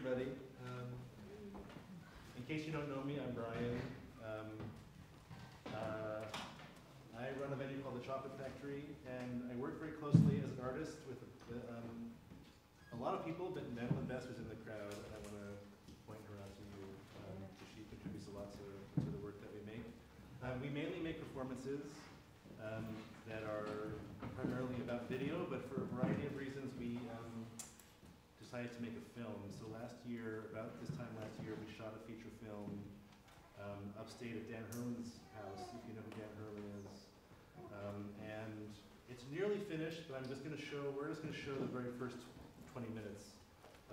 everybody. In case you don't know me, I'm Brian. I run a venue called The Chocolate Factory, and I work very closely as an artist with a lot of people, but Madeline Bess was in the crowd, and I want to point her out to you. She contributes a lot to the work that we make. We mainly make performances that are primarily about video, but for a variety of reasons, we decided to make a film. So last year, about this time last year, we shot a feature film upstate at Dan Herman's house, if you know who Dan Hurlin is. And it's nearly finished, but we're just gonna show the very first 20 minutes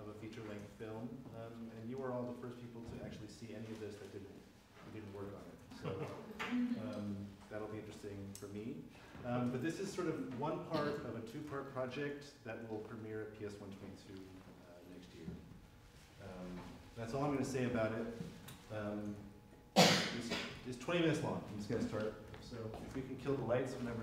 of a feature-length film. And you are all the first people to actually see any of this that didn't work on it. So that'll be interesting for me. But this is sort of one part of a two-part project that will premiere at PS122 next year. That's all I'm gonna say about it. It's 20 minutes long. I'm just going to start. So if we can kill the lights whenever.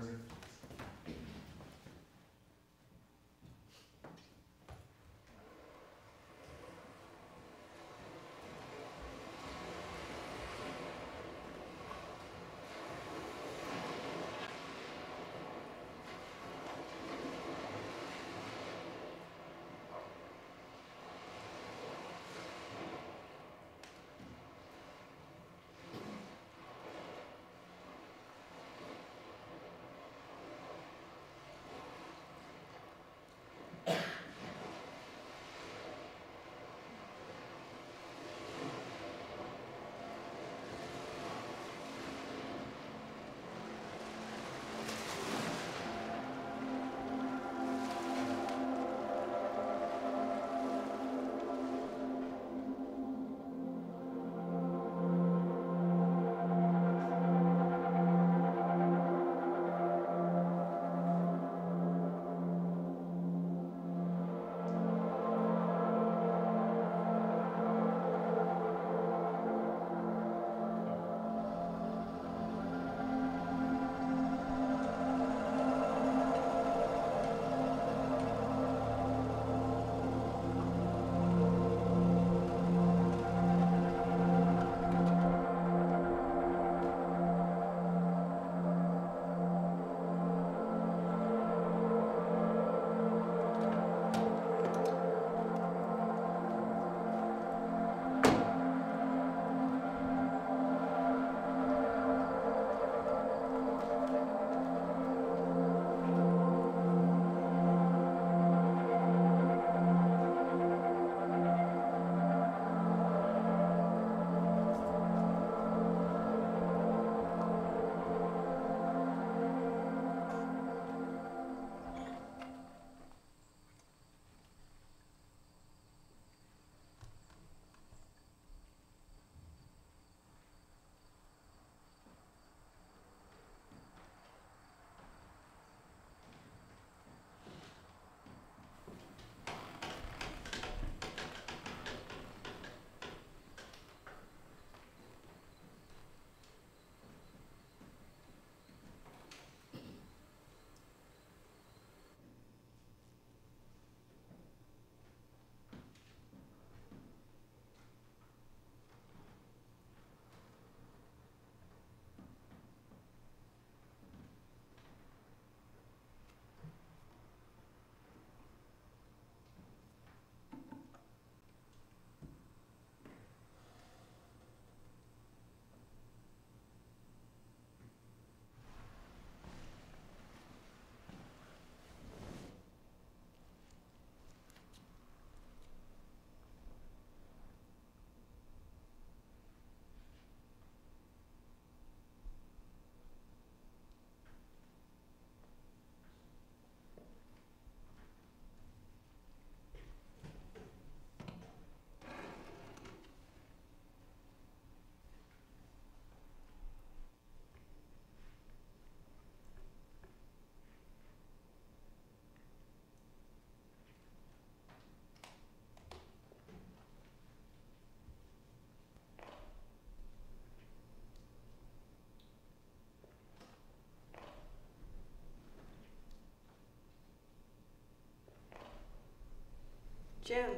Jim,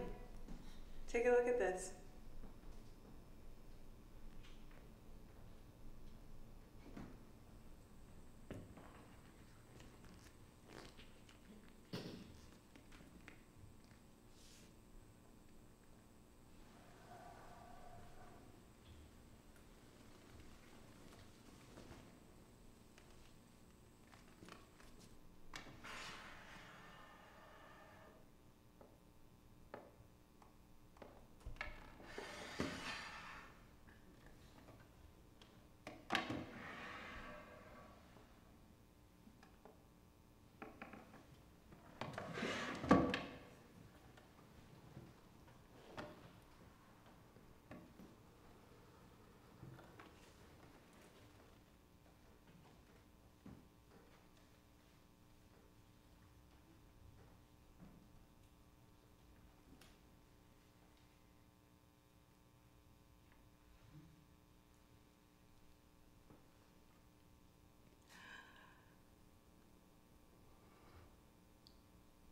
Take a look at this.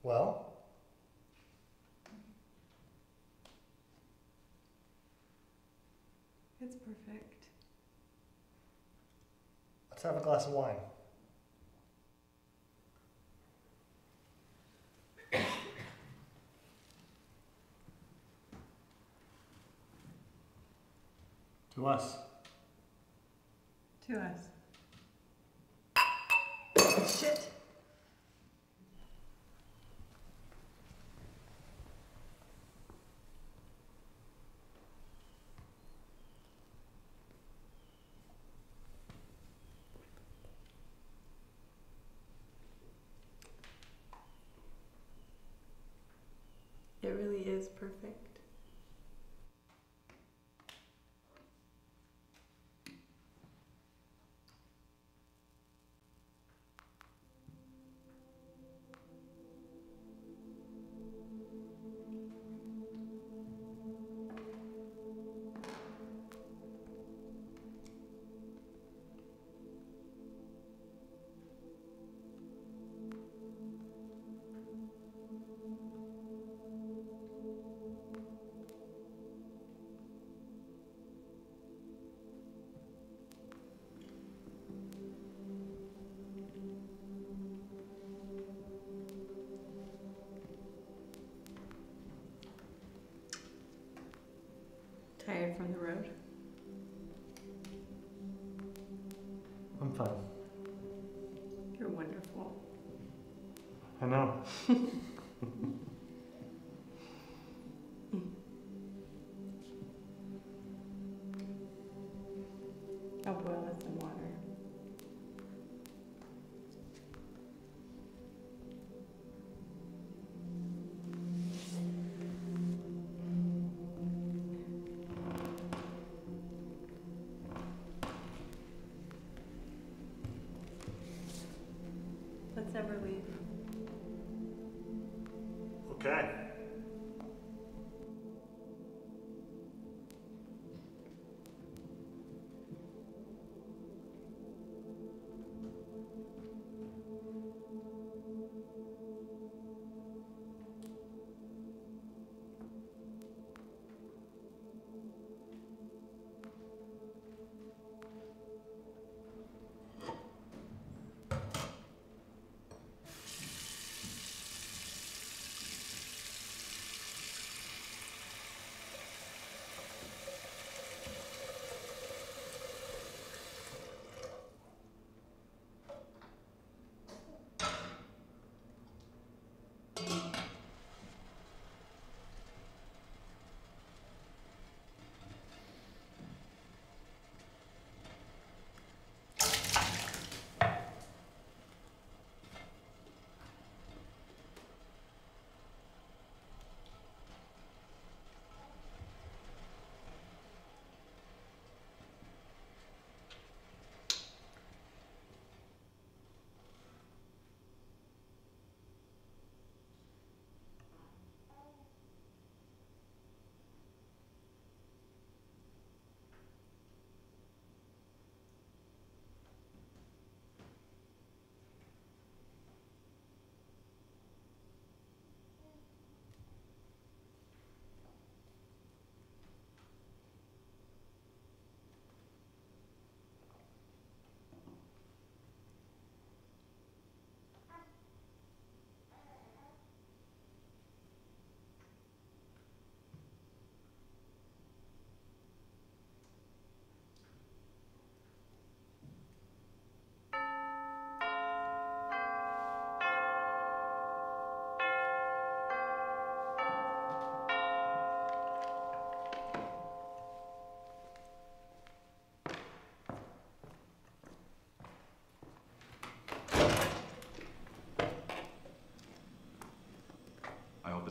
Well? It's perfect. Let's have a glass of wine. To us. To us. Shit. It really is perfect. Tired from the road? I'm fine. You're wonderful. I know. I'll boil it in water. Never leave. Okay.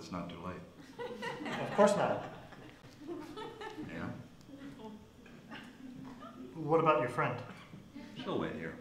it's not too late. Of course not. Yeah. What about your friend? She'll wait here.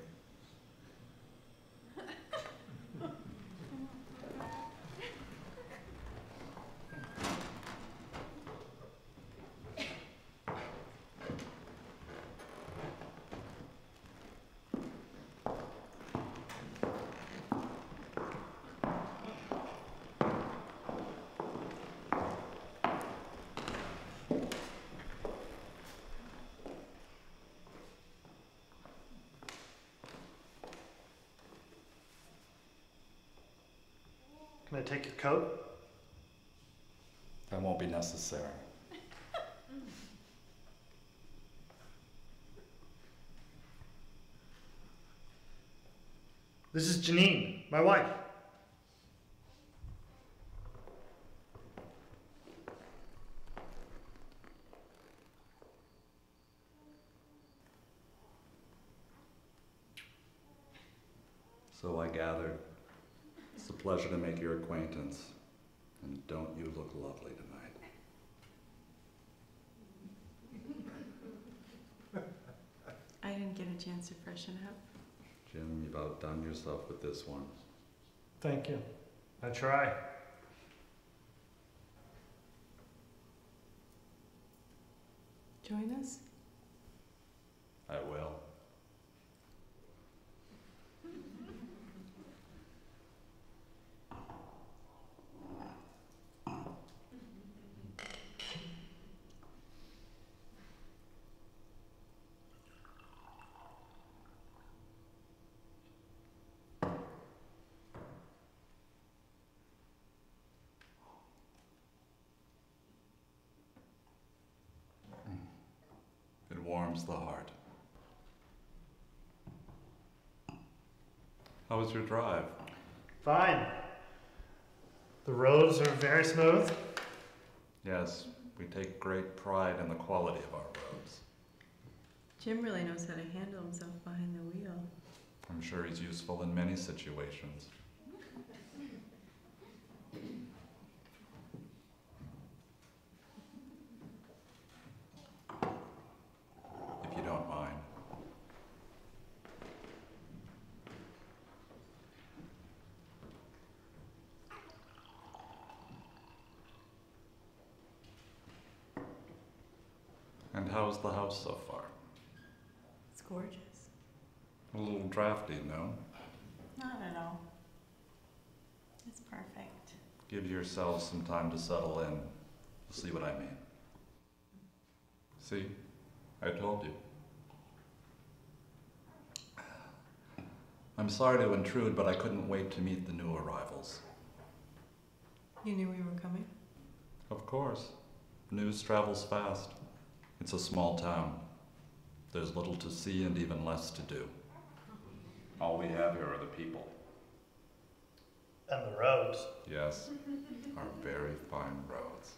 Can I take your coat? That won't be necessary. This is Janine, my wife. So I gathered. It's a pleasure to make your acquaintance, and don't you look lovely tonight. I didn't get a chance to freshen up. Jim, you've outdone yourself with this one. Thank you. I try. Join us? I will. Warms the heart. How was your drive? Fine. The roads are very smooth. Yes, we take great pride in the quality of our roads. Jim really knows how to handle himself behind the wheel. I'm sure he's useful in many situations. And how's the house so far? It's gorgeous. A little drafty, no? Not at all. It's perfect. Give yourselves some time to settle in. You'll see what I mean. See? I told you. I'm sorry to intrude, but I couldn't wait to meet the new arrivals. You knew we were coming? Of course. News travels fast. It's a small town. There's little to see and even less to do. All we have here are the people. And the roads. Yes, our very fine roads.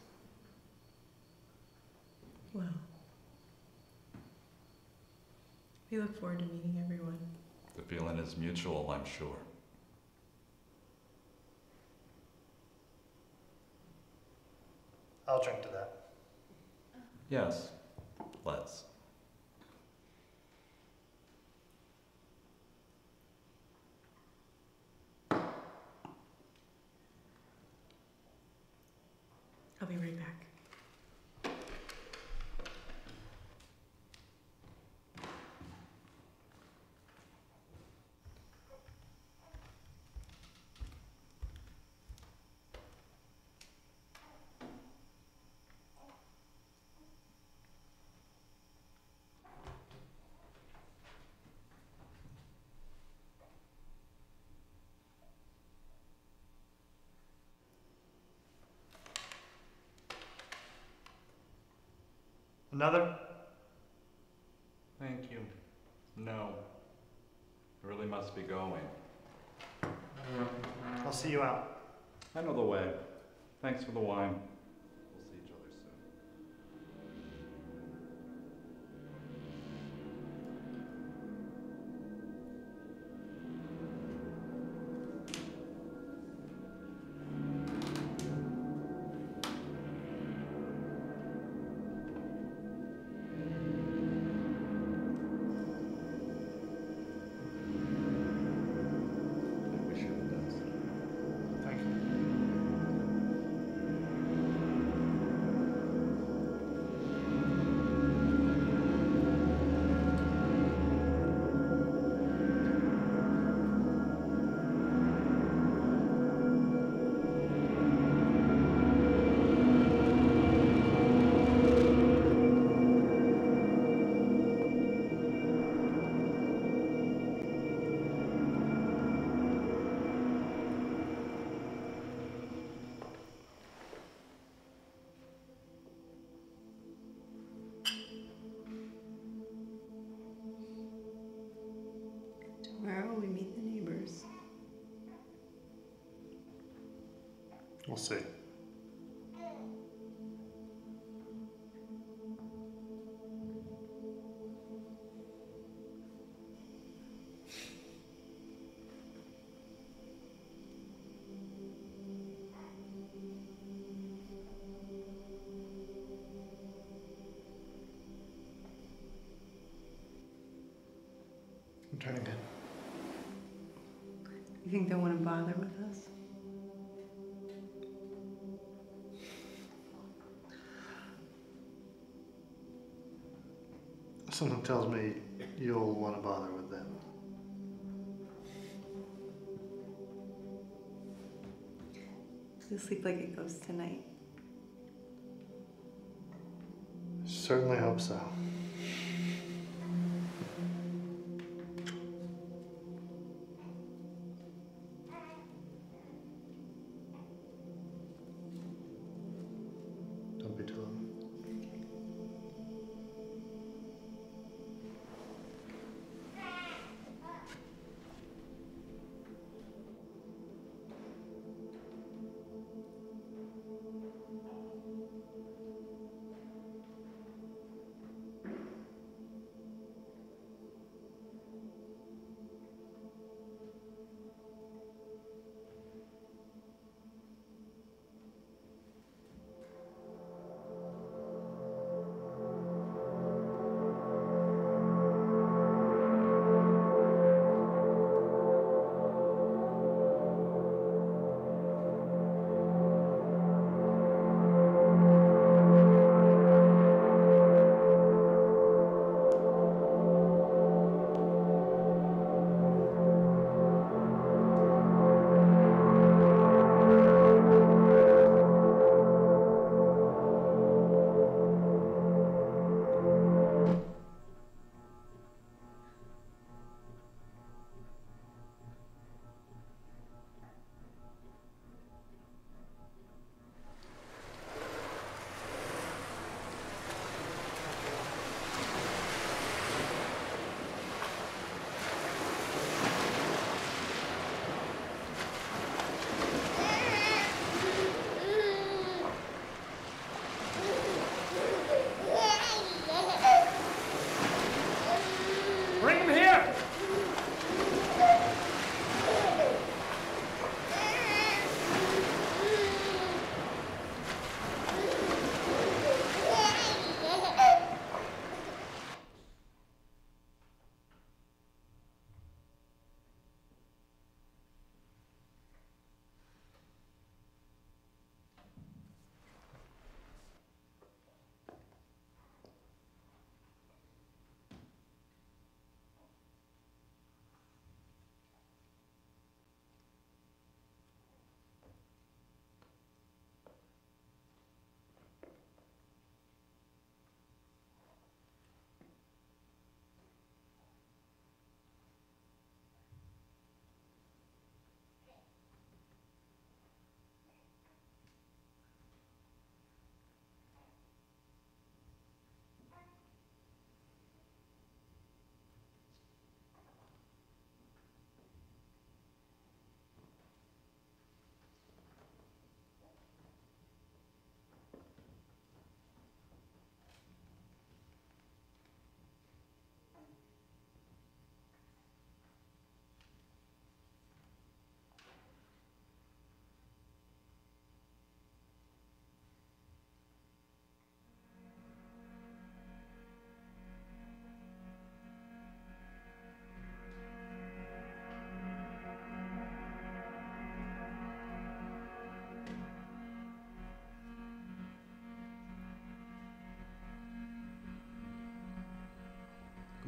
Well, we look forward to meeting everyone. The feeling is mutual, I'm sure. I'll drink to that. Yes. Let's. I'll be right back. Another? Thank you. No. I really must be going. I'll see you out. I know the way. Thanks for the wine. We'll see each other soon. We'll see. You think they wouldn't bother with us? Someone tells me you'll want to bother with them. You'll sleep like a ghost tonight. Certainly hope so.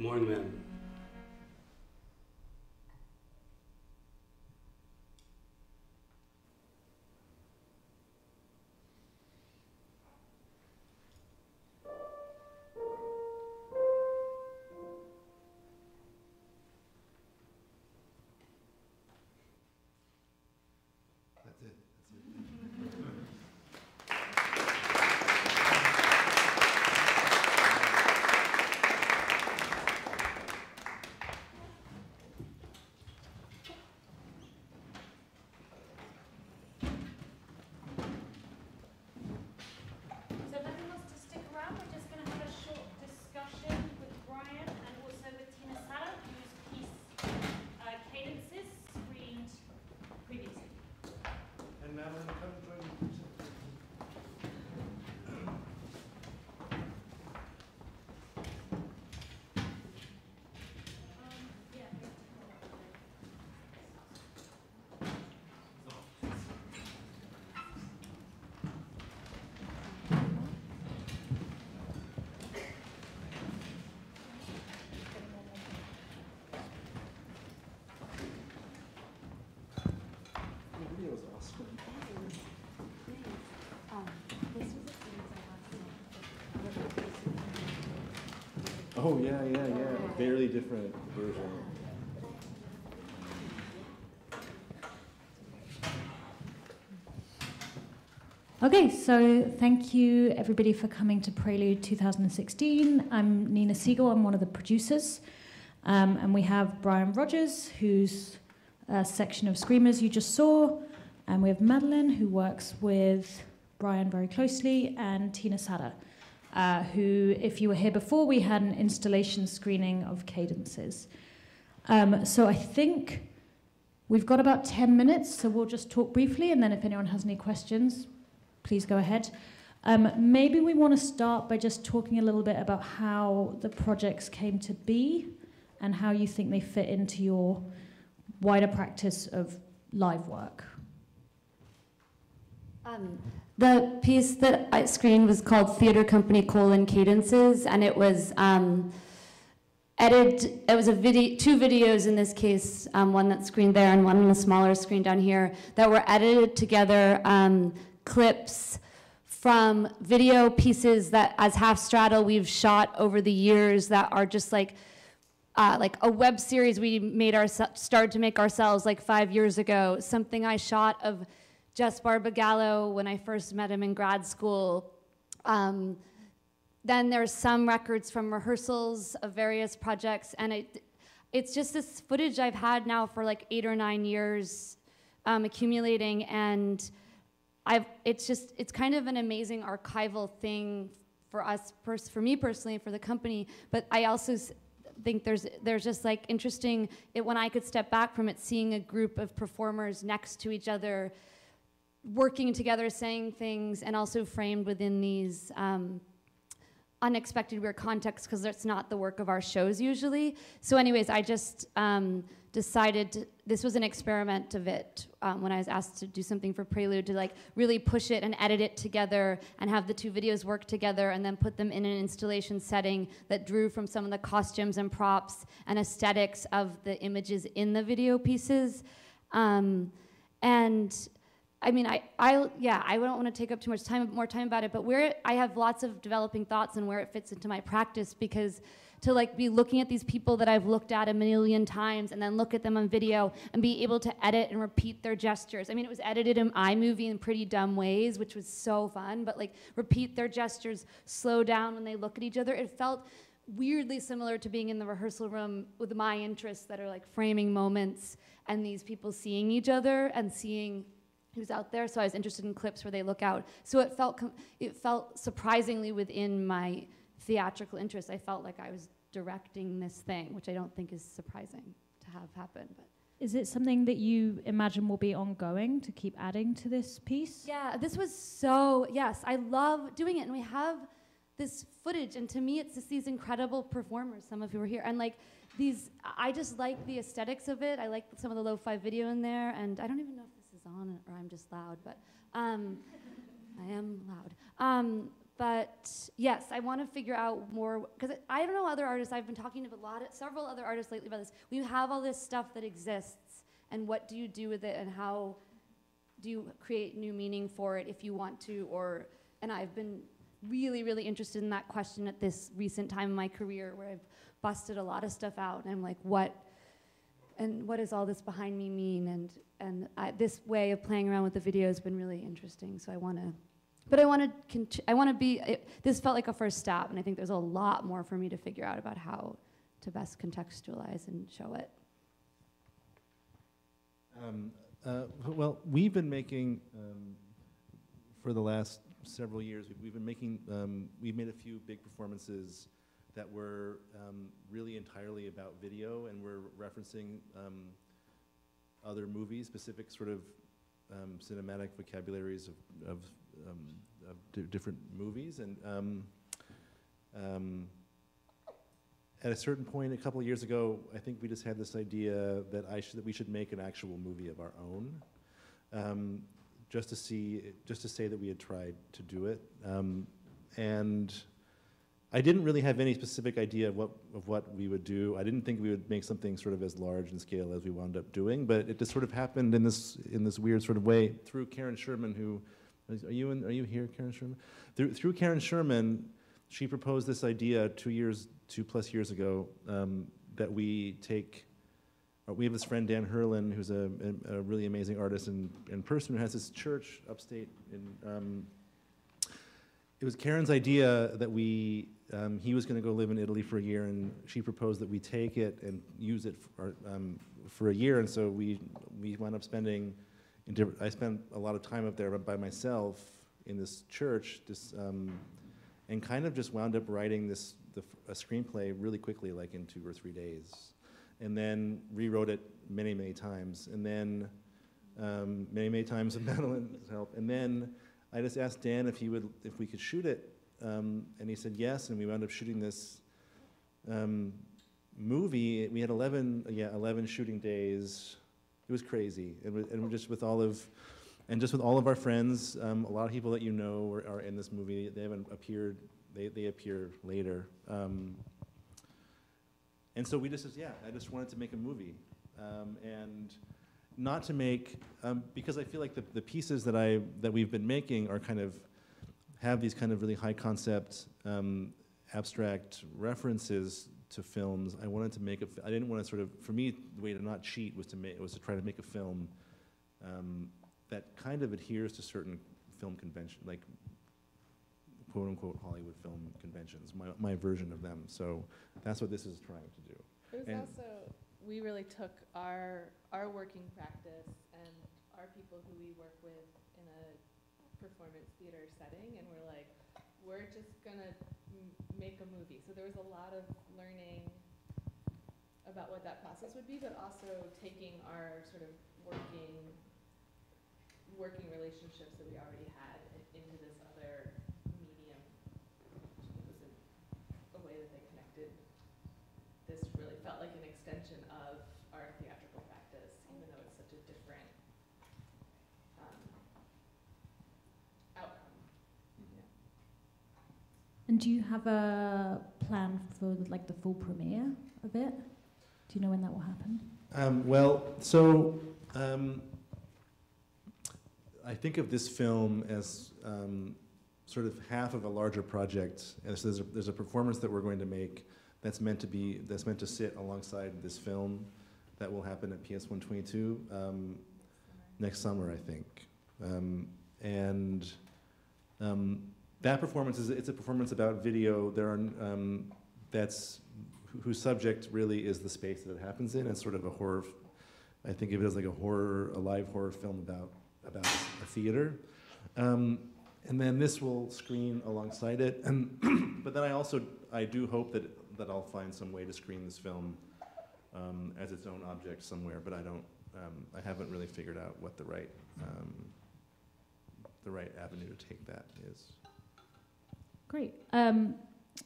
Good morning, ma'am. Oh, yeah, yeah, yeah. Very different version. Okay, so thank you everybody for coming to Prelude 2016. I'm Nina Siegel, I'm one of the producers. And we have Brian Rogers, whose section of Screamers you just saw. And we have Madeline, who works with Brian very closely, and Tina Satter, who, if you were here before, we had an installation screening of Cadences. So I think we've got about 10 minutes, so we'll just talk briefly, and then if anyone has any questions, please go ahead. Maybe we want to start by just talking a little bit about how the projects came to be and how you think they fit into your wider practice of live work. The piece that I screened was called Theater Company : Cadences, and it was edited. It was a video, two videos in this case, one that screened there and one on a smaller screen down here, that were edited together. Clips from video pieces that, as Half Straddle, we've shot over the years that are just like a web series we made started to make ourselves like 5 years ago. Something I shot of Jess Barbagallo when I first met him in grad school. Then there's some records from rehearsals of various projects, and it's just this footage I've had now for like 8 or 9 years, accumulating, and it's kind of an amazing archival thing for us, for me personally, for the company. But I also think there's just like interesting, when I could step back from it, seeing a group of performers next to each other, working together, saying things, and also framed within these unexpected weird contexts, because that's not the work of our shows usually. So anyways, I just decided this was an experiment of it, when I was asked to do something for Prelude, to like really push it and edit it together and have the two videos work together and then put them in an installation setting that drew from some of the costumes and props and aesthetics of the images in the video pieces. And I mean, I don't want to take up too much time, more time about it, but where I have lots of developing thoughts and where it fits into my practice, because to like be looking at these people that I've looked at a million times and then look at them on video and be able to edit and repeat their gestures. I mean, it was edited in iMovie in pretty dumb ways, which was so fun, but like repeat their gestures, slow down when they look at each other. It felt weirdly similar to being in the rehearsal room with my interests that are like framing moments and these people seeing each other and seeing who's out there. So I was interested in clips where they look out. So it felt surprisingly within my theatrical interest. I felt like I was directing this thing, which I don't think is surprising to have happen. But is it something that you imagine will be ongoing, to keep adding to this piece? Yeah, this was so, yes, I love doing it. And we have this footage, and to me it's just these incredible performers, some of who are here, and like these, I just like the aesthetics of it. I like some of the lo-fi video in there, and I don't even know if this is on or I'm just loud, but I am loud. But yes, I want to figure out more, because I don't know other artists. I've been talking to several other artists lately about this. We have all this stuff that exists, and what do you do with it, and how do you create new meaning for it if you want to? And I've been really, really interested in that question at this recent time in my career, where I've busted a lot of stuff out, and I'm like, what does all this behind me mean? And this way of playing around with the video has been really interesting, so I want to. But this felt like a first step, and I think there's a lot more for me to figure out about how to best contextualize and show it. Well, we've been making, for the last several years, we've made a few big performances that were really entirely about video, and we're referencing other movies, specific sort of cinematic vocabularies of different movies, and at a certain point, a couple of years ago, I think we just had this idea that we should make an actual movie of our own, just to say that we had tried to do it. And I didn't really have any specific idea of what we would do. I didn't think we would make something sort of as large in scale as we wound up doing, but it just sort of happened in this weird sort of way through Karen Sherman, who. Are you here, Karen Sherman? Through Karen Sherman, She proposed this idea two plus years ago that we take, we have this friend Dan Hurlin, who's a really amazing artist and person who has this church upstate. It was Karen's idea that we, he was going to go live in Italy for a year, and she proposed that we take it and use it for a year. And so we wound up spending, I spent a lot of time up there by myself in this church, and kind of just wound up writing a screenplay really quickly, like in 2 or 3 days, and then rewrote it many, many times, and then many, many times with Madeline's help, and then I just asked Dan if we could shoot it, and he said yes, and we wound up shooting this movie. We had 11 shooting days. It was crazy, and just with all of. And just with all of our friends, a lot of people that you know are in this movie. They haven't appeared, they appear later. And so we just, yeah, I just wanted to make a movie. And not to make, because I feel like the pieces that we've been making are kind of, have these kind of really high concept, abstract references to films. I wanted to make I didn't want to sort of, for me, the way to not cheat was to try to make a film that kind of adheres to certain film convention, like quote unquote Hollywood film conventions, my version of them. So that's what this is trying to do. It was also, we really took our working practice and our people who we work with in a performance theater setting, and we're like, we're just gonna make a movie. So there was a lot of learning about what that process would be, but also taking our sort of working relationships that we already had into this other medium. It was a way that they connected. This really felt like an extension of our theatrical practice, even though it's such a different outcome. Yeah. And do you have a plan for like the full premiere of it? Do you know when that will happen? I think of this film as sort of half of a larger project, and so there's a performance that we're going to make that's meant to sit alongside this film that will happen at PS122 next summer, I think. That performance it's a performance about video. Whose subject really is the space that it happens in. It's sort of a horror. I think of it as like a live horror film about a theater, and then this will screen alongside it. And but then I do hope that I'll find some way to screen this film as its own object somewhere. But I don't. I haven't really figured out what the right avenue to take that is. Great.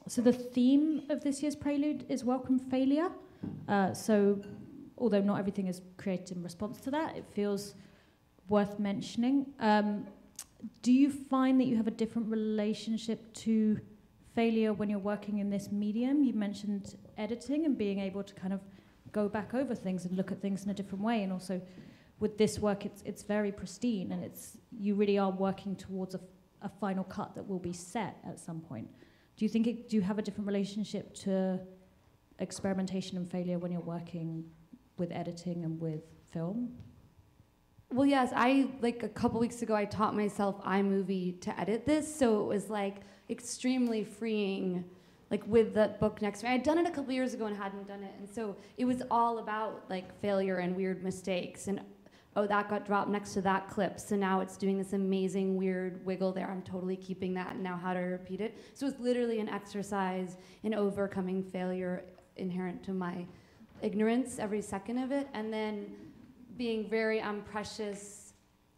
So the theme of this year's Prelude is welcome failure. So although not everything is created in response to that, it feels worth mentioning. Do you find that you have a different relationship to failure when you're working in this medium? You mentioned editing and being able to kind of go back over things and look at things in a different way, and also with this work it's very pristine, and you really are working towards a final cut that will be set at some point. Do you think do you have a different relationship to experimentation and failure when you're working with editing and with film? Well, yes, like a couple weeks ago, I taught myself iMovie to edit this, so it was like extremely freeing, like with that book next to me. I'd done it a couple years ago and hadn't done it, and so it was all about like failure and weird mistakes, and oh, that got dropped next to that clip, so now it's doing this amazing weird wiggle there. I'm totally keeping that, and now how to repeat it. So it's literally an exercise in overcoming failure inherent to my ignorance, every second of it, and then being very precious,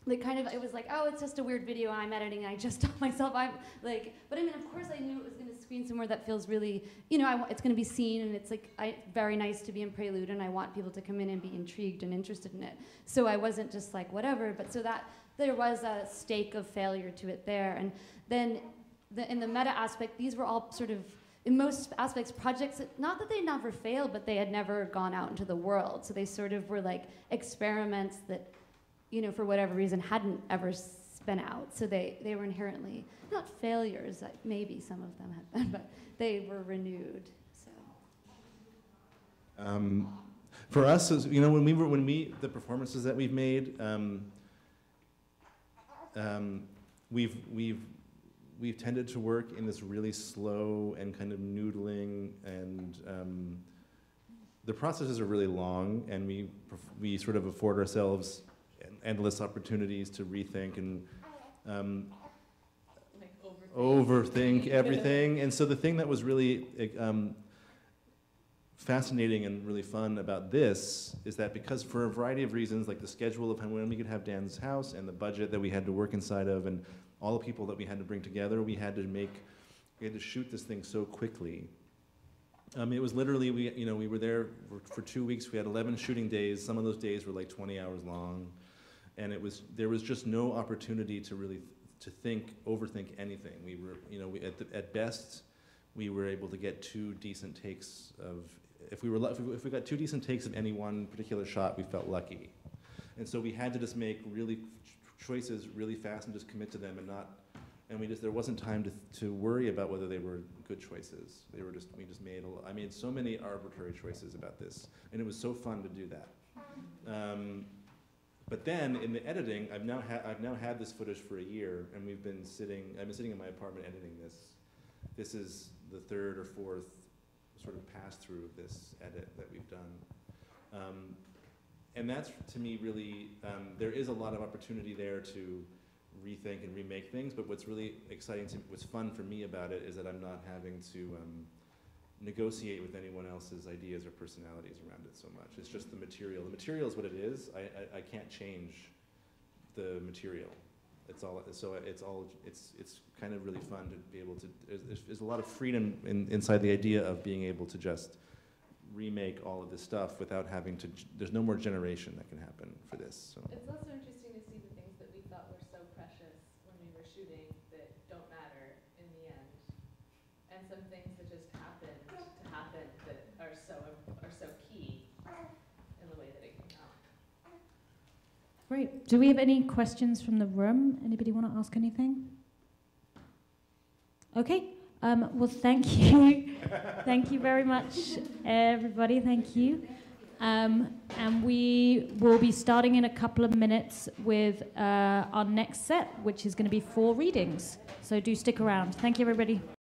like kind of, it was like, oh, it's just a weird video I'm editing, I just taught myself, I'm like, but I mean, of course I knew it was gonna screen somewhere that feels really, you know, it's gonna be seen, and it's like, very nice to be in Prelude, and I want people to come in and be intrigued and interested in it. So I wasn't just like, whatever, but so that, there was a stake of failure to it there. And then in the meta aspect, these were all sort of, in most aspects, projects, not that they never failed, but they had never gone out into the world. So they sort of were like experiments that, you know, for whatever reason, hadn't ever been out. So they were inherently, not failures, like maybe some of them have been, but they were renewed, so. For us, you know, the performances that we've made, we've tended to work in this really slow and kind of noodling, and the processes are really long, and we sort of afford ourselves endless opportunities to rethink and like overthink everything. And so the thing that was really fascinating and really fun about this is that because for a variety of reasons, like the schedule of when we could have Dan's house and the budget that we had to work inside of and all the people that we had to bring together, we had to shoot this thing so quickly. It was literally, we were there for 2 weeks, we had 11 shooting days, some of those days were like 20 hours long, and there was just no opportunity to really, overthink anything. We were, at best, we were able to get two decent takes of, if we got two decent takes of any one particular shot, we felt lucky. And so we had to just make really choices really fast and just commit to them, and there wasn't time to worry about whether they were good choices. They were just, I made so many arbitrary choices about this, and it was so fun to do that. But then in the editing, I've now had this footage for a year, and I've been sitting in my apartment editing this. This is the third or fourth sort of pass through of this edit that we've done. And that's, to me, really, there is a lot of opportunity there to rethink and remake things, but what's really exciting, what's fun for me about it is that I'm not having to negotiate with anyone else's ideas or personalities around it so much. It's just the material. The material is what it is. I can't change the material. It's kind of really fun to be able to, there's a lot of freedom inside the idea of being able to just remake all of this stuff without having to, there's no more generation that can happen for this. So. It's also interesting to see the things that we thought were so precious when we were shooting that don't matter in the end. And some things that just happened to happen that are so key in the way that it came out. Great. Do we have any questions from the room? Anybody want to ask anything? Okay. Well, thank you. Thank you very much, everybody. Thank you. And we will be starting in a couple of minutes with our next set, which is going to be 4 readings. So do stick around. Thank you, everybody.